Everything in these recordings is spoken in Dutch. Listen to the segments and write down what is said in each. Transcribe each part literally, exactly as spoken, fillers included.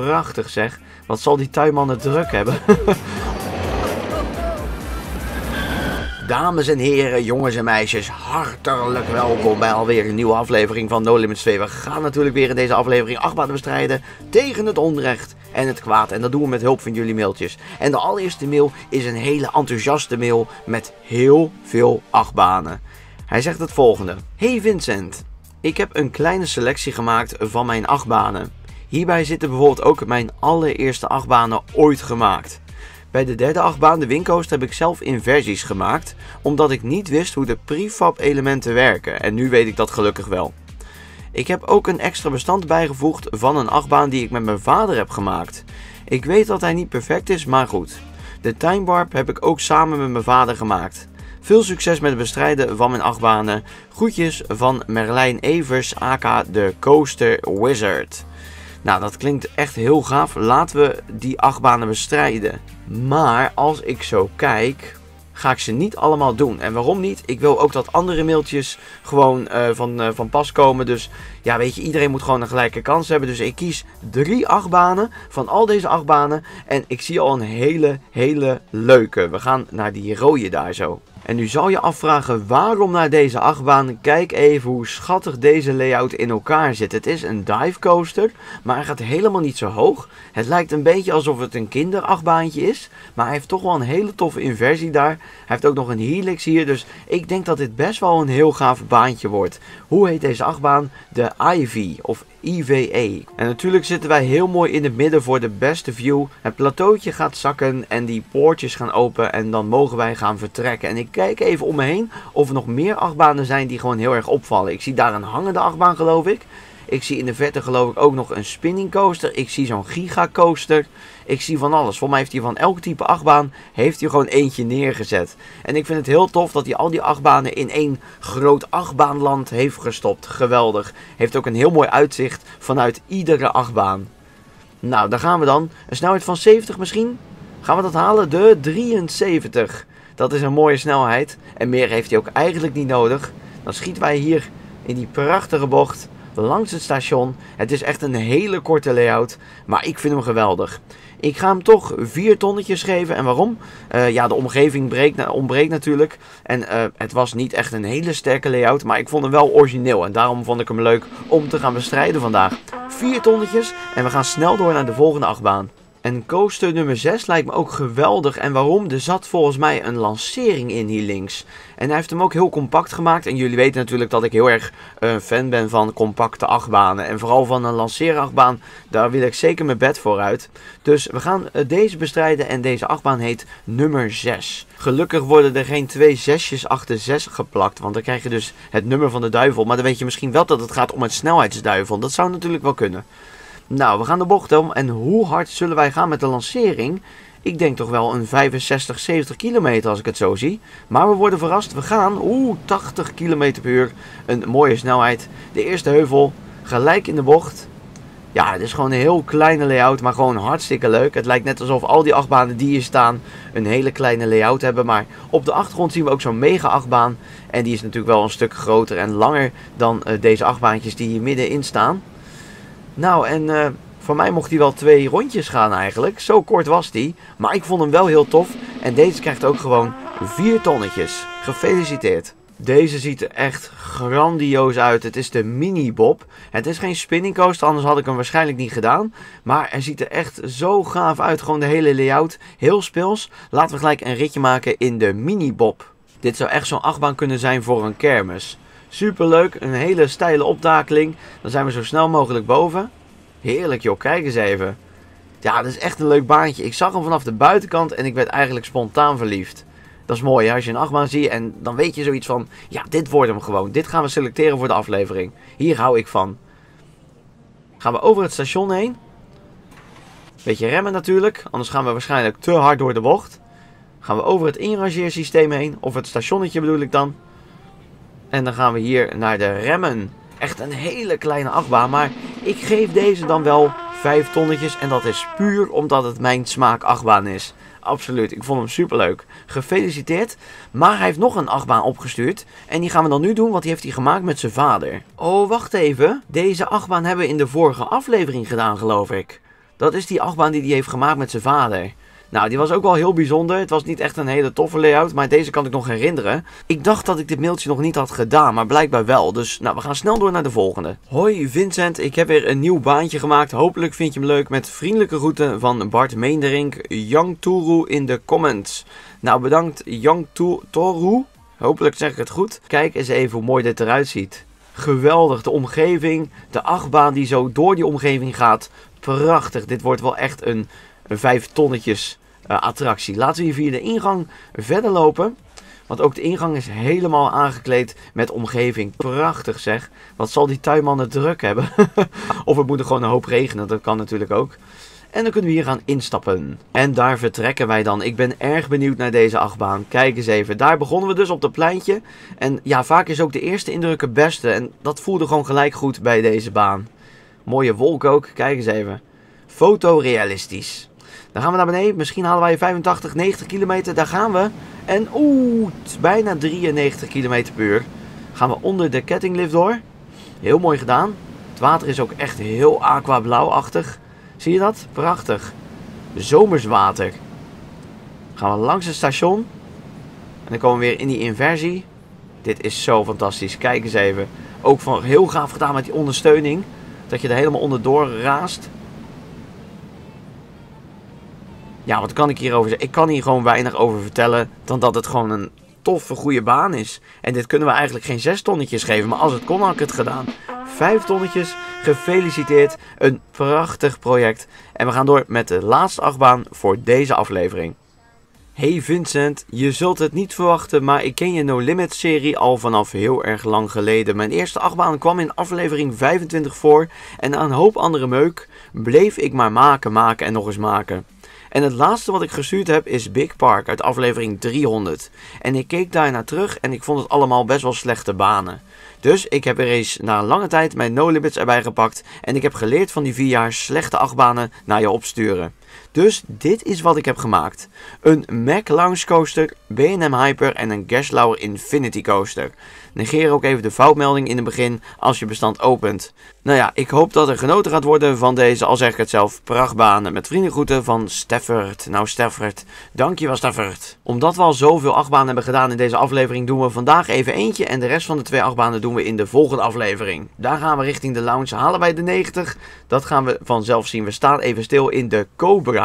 prachtig zeg. Wat zal die tuinman het druk hebben. Dames en heren, jongens en meisjes, hartelijk welkom bij alweer een nieuwe aflevering van No Limits twee. We gaan natuurlijk weer in deze aflevering achtbanen bestrijden tegen het onrecht en het kwaad. En dat doen we met hulp van jullie mailtjes. En de allereerste mail is een hele enthousiaste mail met heel veel achtbanen. Hij zegt het volgende. Hey Vincent, ik heb een kleine selectie gemaakt van mijn achtbanen. Hierbij zitten bijvoorbeeld ook mijn allereerste achtbanen ooit gemaakt. Bij de derde achtbaan, de Wincoaster, heb ik zelf inversies gemaakt, omdat ik niet wist hoe de prefab elementen werken en nu weet ik dat gelukkig wel. Ik heb ook een extra bestand bijgevoegd van een achtbaan die ik met mijn vader heb gemaakt. Ik weet dat hij niet perfect is, maar goed. De Time Warp heb ik ook samen met mijn vader gemaakt. Veel succes met het bestrijden van mijn achtbanen. Groetjes van Merlijn Evers, aka de Coaster Wizard. Nou, dat klinkt echt heel gaaf. Laten we die achtbanen bestrijden. Maar als ik zo kijk, ga ik ze niet allemaal doen. En waarom niet? Ik wil ook dat andere mailtjes gewoon uh, van, uh, van pas komen. Dus ja, weet je, iedereen moet gewoon een gelijke kans hebben. Dus ik kies drie achtbanen van al deze achtbanen. En ik zie al een hele, hele leuke. We gaan naar die rode daar zo. En nu zal je afvragen waarom naar deze achtbaan. Kijk even hoe schattig deze layout in elkaar zit. Het is een dive coaster, maar hij gaat helemaal niet zo hoog. Het lijkt een beetje alsof het een kinderachtbaantje is. Maar hij heeft toch wel een hele toffe inversie daar. Hij heeft ook nog een helix hier. Dus ik denk dat dit best wel een heel gaaf baantje wordt. Hoe heet deze achtbaan? De Ivy of I V E. En natuurlijk zitten wij heel mooi in het midden voor de beste view. Het plateautje gaat zakken en die poortjes gaan open en dan mogen wij gaan vertrekken. En ik kijk even om me heen of er nog meer achtbanen zijn die gewoon heel erg opvallen. Ik zie daar een hangende achtbaan geloof ik. Ik zie in de verte geloof ik ook nog een spinning coaster. Ik zie zo'n gigacoaster. Ik zie van alles. Volgens mij heeft hij van elk type achtbaan heeft hij gewoon eentje neergezet. En ik vind het heel tof dat hij al die achtbanen in één groot achtbaanland heeft gestopt. Geweldig. Heeft ook een heel mooi uitzicht vanuit iedere achtbaan. Nou, daar gaan we dan. Een snelheid van zeventig misschien? Gaan we dat halen? De drieënzeventig. Dat is een mooie snelheid. En meer heeft hij ook eigenlijk niet nodig. Dan schieten wij hier in die prachtige bocht langs het station. Het is echt een hele korte layout, maar ik vind hem geweldig. Ik ga hem toch vier tonnetjes geven. En waarom? Uh, ja, de omgeving breekt, ontbreekt natuurlijk. En uh, het was niet echt een hele sterke layout, maar ik vond hem wel origineel. En daarom vond ik hem leuk om te gaan bestrijden vandaag. Vier tonnetjes en we gaan snel door naar de volgende achtbaan. En coaster nummer zes lijkt me ook geweldig. En waarom? Er zat volgens mij een lancering in hier links. En hij heeft hem ook heel compact gemaakt. En jullie weten natuurlijk dat ik heel erg uh, fan ben van compacte achtbanen. En vooral van een lanceerachtbaan, daar wil ik zeker mijn bed voor uit. Dus we gaan uh, deze bestrijden en deze achtbaan heet nummer zes. Gelukkig worden er geen twee zesjes achter zes geplakt. Want dan krijg je dus het nummer van de duivel. Maar dan weet je misschien wel dat het gaat om het snelheidsduivel. Dat zou natuurlijk wel kunnen. Nou, we gaan de bocht om en hoe hard zullen wij gaan met de lancering? Ik denk toch wel een vijfenzestig, zeventig kilometer als ik het zo zie. Maar we worden verrast, we gaan, oeh, tachtig kilometer per uur. Een mooie snelheid. De eerste heuvel, gelijk in de bocht. Ja, het is gewoon een heel kleine layout, maar gewoon hartstikke leuk. Het lijkt net alsof al die achtbanen die hier staan een hele kleine layout hebben. Maar op de achtergrond zien we ook zo'n mega achtbaan. En die is natuurlijk wel een stuk groter en langer dan uh, deze achtbaantjes die hier middenin staan. Nou, en uh, voor mij mocht hij wel twee rondjes gaan eigenlijk. Zo kort was die. Maar ik vond hem wel heel tof. En deze krijgt ook gewoon vier tonnetjes. Gefeliciteerd. Deze ziet er echt grandioos uit. Het is de Mini Bob. Het is geen spinning coaster, anders had ik hem waarschijnlijk niet gedaan. Maar hij ziet er echt zo gaaf uit. Gewoon de hele layout. Heel speels. Laten we gelijk een ritje maken in de Mini Bob. Dit zou echt zo'n achtbaan kunnen zijn voor een kermis. Superleuk, een hele steile opdakeling. Dan zijn we zo snel mogelijk boven. Heerlijk joh, kijk eens even. Ja, dat is echt een leuk baantje. Ik zag hem vanaf de buitenkant en ik werd eigenlijk spontaan verliefd. Dat is mooi hè? Als je een achtbaan ziet en dan weet je zoiets van... Ja, dit wordt hem gewoon. Dit gaan we selecteren voor de aflevering. Hier hou ik van. Gaan we over het station heen. Beetje remmen natuurlijk, anders gaan we waarschijnlijk te hard door de bocht. Gaan we over het inrangeersysteem heen, of het stationnetje bedoel ik dan. En dan gaan we hier naar de remmen. Echt een hele kleine achtbaan. Maar ik geef deze dan wel vijf tonnetjes. En dat is puur omdat het mijn smaak achtbaan is. Absoluut. Ik vond hem superleuk. Gefeliciteerd. Maar hij heeft nog een achtbaan opgestuurd. En die gaan we dan nu doen. Want die heeft hij gemaakt met zijn vader. Oh, wacht even. Deze achtbaan hebben we in de vorige aflevering gedaan geloof ik. Dat is die achtbaan die hij heeft gemaakt met zijn vader. Nou, die was ook wel heel bijzonder. Het was niet echt een hele toffe layout, maar deze kan ik nog herinneren. Ik dacht dat ik dit mailtje nog niet had gedaan, maar blijkbaar wel. Dus nou, we gaan snel door naar de volgende. Hoi Vincent, ik heb weer een nieuw baantje gemaakt. Hopelijk vind je hem leuk. Met vriendelijke groeten van Bart Meenderink, Yangtoru in de comments. Nou, bedankt Yangtoru. Hopelijk zeg ik het goed. Kijk eens even hoe mooi dit eruit ziet. Geweldig, de omgeving, de achtbaan die zo door die omgeving gaat. Prachtig, dit wordt wel echt een vijf tonnetjes uh, attractie. Laten we hier via de ingang verder lopen. Want ook de ingang is helemaal aangekleed met omgeving. Prachtig zeg. Wat zal die tuinman het druk hebben. Of het moet er gewoon een hoop regenen, dat kan natuurlijk ook. En dan kunnen we hier gaan instappen. En daar vertrekken wij dan. Ik ben erg benieuwd naar deze achtbaan. Kijk eens even. Daar begonnen we dus op dat pleintje. En ja, vaak is ook de eerste indruk het beste. En dat voelde gewoon gelijk goed bij deze baan. Mooie wolk ook. Kijk eens even. Fotorealistisch. Dan gaan we naar beneden. Misschien halen wij vijfentachtig, negentig kilometer. Daar gaan we. En oeh, bijna drieënnegentig kilometer per uur. Gaan we onder de kettinglift door. Heel mooi gedaan. Het water is ook echt heel aquablauwachtig. Zie je dat? Prachtig. Zomers water. Gaan we langs het station. En dan komen we weer in die inversie. Dit is zo fantastisch. Kijk eens even. Ook van heel gaaf gedaan met die ondersteuning. Dat je er helemaal onderdoor raast. Ja, wat kan ik hierover zeggen? Ik kan hier gewoon weinig over vertellen. Dan dat het gewoon een toffe, goede baan is. En dit kunnen we eigenlijk geen zes tonnetjes geven. Maar als het kon, had ik het gedaan. Vijf tonnetjes. Gefeliciteerd. Een prachtig project. En we gaan door met de laatste achtbaan voor deze aflevering. Hey Vincent, je zult het niet verwachten, maar ik ken je No Limits serie al vanaf heel erg lang geleden. Mijn eerste achtbaan kwam in aflevering vijfentwintig voor en na een hoop andere meuk bleef ik maar maken, maken en nog eens maken. En het laatste wat ik gestuurd heb is Big Park uit aflevering driehonderd. En ik keek daarna terug en ik vond het allemaal best wel slechte banen. Dus ik heb er eens na een lange tijd mijn No Limits erbij gepakt en ik heb geleerd van die vier jaar slechte achtbanen naar je opsturen. Dus dit is wat ik heb gemaakt. Een Mack Launch Coaster, B en M Hyper en een Gerstlauer Infinity Coaster. Negeer ook even de foutmelding in het begin als je bestand opent. Nou ja, ik hoop dat er genoten gaat worden van deze, al zeg ik het zelf, prachtbanen. Met vriendengroeten van Steffert. Nou Steffert, dankjewel Steffert. Omdat we al zoveel achtbanen hebben gedaan in deze aflevering doen we vandaag even eentje. En de rest van de twee achtbanen doen we in de volgende aflevering. Daar gaan we richting de lounge, halen wij de negentig. Dat gaan we vanzelf zien. We staan even stil in de Cobra.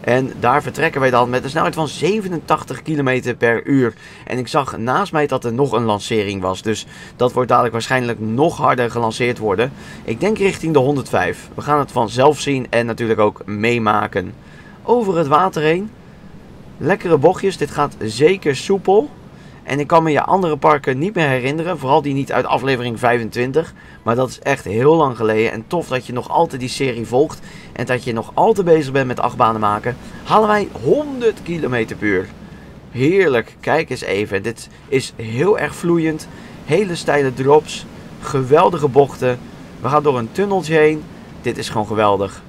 En daar vertrekken wij dan met een snelheid van zevenentachtig kilometer per uur. En ik zag naast mij dat er nog een lancering was. Dus dat wordt dadelijk waarschijnlijk nog harder gelanceerd worden. Ik denk richting de honderdvijf. We gaan het vanzelf zien en natuurlijk ook meemaken. Over het water heen. Lekkere bochtjes. Dit gaat zeker soepel. En ik kan me je andere parken niet meer herinneren. Vooral die niet uit aflevering vijfentwintig. Maar dat is echt heel lang geleden. En tof dat je nog altijd die serie volgt. En dat je nog altijd bezig bent met achtbanen maken. Halen wij honderd kilometer per uur. Heerlijk. Kijk eens even. Dit is heel erg vloeiend. Hele steile drops. Geweldige bochten. We gaan door een tunneltje heen. Dit is gewoon geweldig.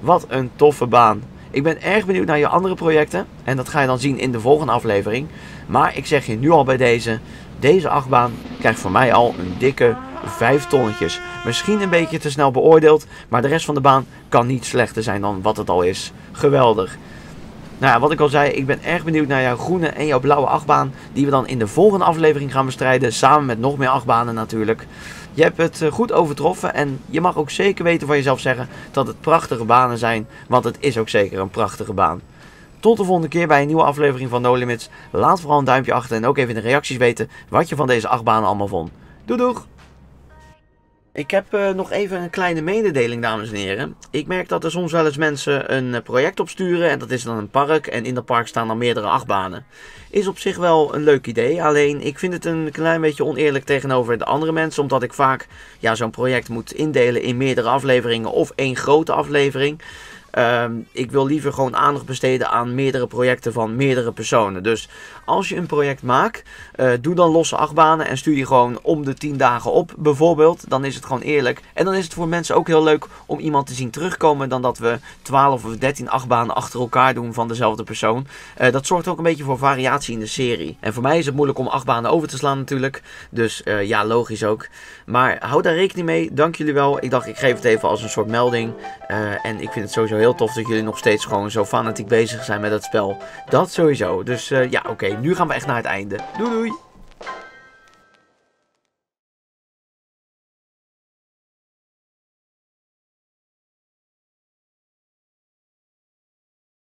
Wat een toffe baan. Ik ben erg benieuwd naar je andere projecten. En dat ga je dan zien in de volgende aflevering. Maar ik zeg je nu al bij deze. Deze achtbaan krijgt voor mij al een dikke vijf tonnetjes. Misschien een beetje te snel beoordeeld. Maar de rest van de baan kan niet slechter zijn dan wat het al is. Geweldig. Nou ja, wat ik al zei. Ik ben erg benieuwd naar jouw groene en jouw blauwe achtbaan. Die we dan in de volgende aflevering gaan bestrijden. Samen met nog meer achtbanen natuurlijk. Je hebt het goed overtroffen en je mag ook zeker weten van jezelf zeggen dat het prachtige banen zijn. Want het is ook zeker een prachtige baan. Tot de volgende keer bij een nieuwe aflevering van No Limits. Laat vooral een duimpje achter en ook even in de reacties weten wat je van deze acht banen allemaal vond. Doei doeg! Ik heb uh, nog even een kleine mededeling, dames en heren. Ik merk dat er soms wel eens mensen een project opsturen en dat is dan een park. En in dat park staan dan meerdere achtbanen. Is op zich wel een leuk idee, alleen ik vind het een klein beetje oneerlijk tegenover de andere mensen. Omdat ik vaak ja, zo'n project moet indelen in meerdere afleveringen of één grote aflevering. Um, ik wil liever gewoon aandacht besteden aan meerdere projecten van meerdere personen. Dus als je een project maakt, uh, doe dan losse achtbanen en stuur die gewoon om de tien dagen op bijvoorbeeld. Dan is het gewoon eerlijk. En dan is het voor mensen ook heel leuk om iemand te zien terugkomen dan dat we twaalf of dertien achtbanen achter elkaar doen van dezelfde persoon. Uh, dat zorgt ook een beetje voor variatie in de serie. En voor mij is het moeilijk om achtbanen over te slaan natuurlijk. Dus uh, ja, logisch ook. Maar hou daar rekening mee. Dank jullie wel. Ik dacht, ik geef het even als een soort melding. Uh, en ik vind het sowieso heel tof dat jullie nog steeds gewoon zo fanatiek bezig zijn met dat spel. Dat sowieso. Dus uh, ja, oké. Okay. Nu gaan we echt naar het einde. Doei doei!